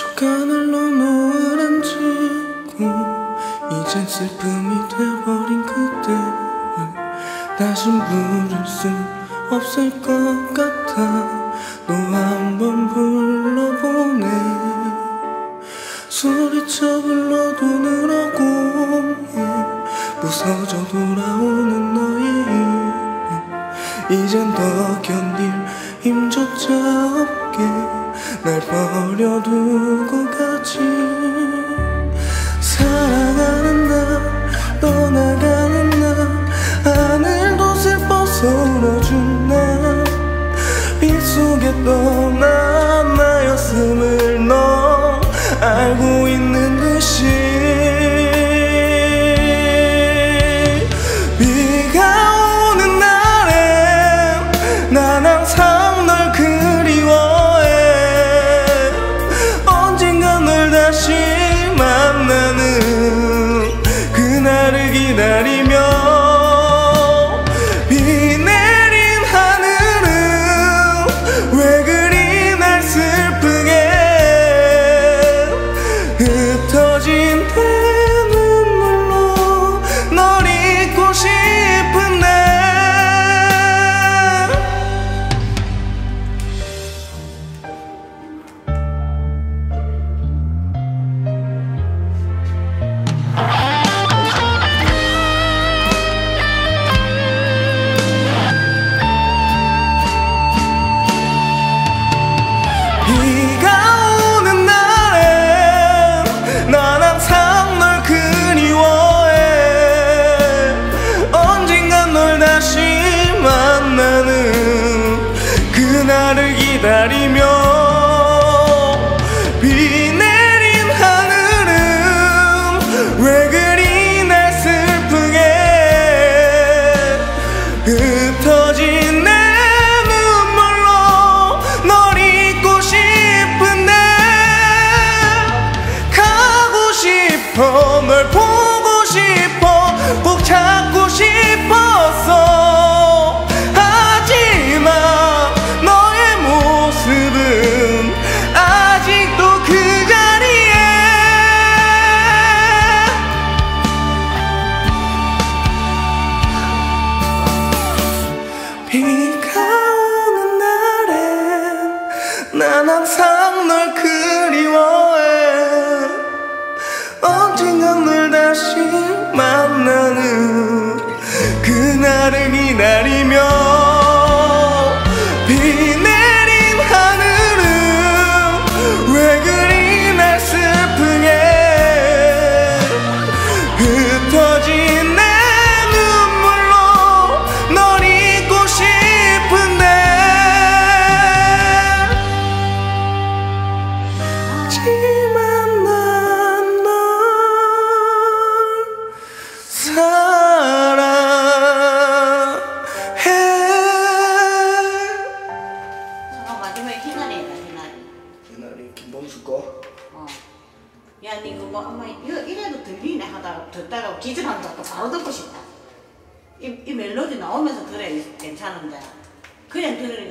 순간을 너무 안지고 이젠 슬픔이 돼버린 그대를 다신 부를 수 없을 것 같아. 너 한번 불러보네. 소리쳐 불러도 늘 오고 부서져 돌아오는 너의 이름. 이젠 더 견딜 힘조차 없게 날 버려두고 가지. 사랑하는 날 떠나가는 날 하늘도 슬퍼서 울어준 날 빗속에 떠난 나였음을 너 알고 있는 듯이 기다리며 비 내린 하늘은 왜 그리 날 슬프게 해. 흩어진 내 눈물로 널 잊고 싶은데 나를 기다리며 비 내린 하늘은 왜 그리 날 슬프게 흩어진 내 눈물로 널 잊고 싶은데 가고 싶어 널 보고 싶어 꼭 찾고 싶었어. 비가 오는 날엔 난 항상 널 그리워해. 언젠가 널 다시 만나는 그날을 기다리며 야, 니 그거 엄마 이래도 들리네 하다가 듣다가 기절한 적 바로 듣고 싶다. 이 멜로디 나오면서 그래 괜찮은데 그냥 들으니까.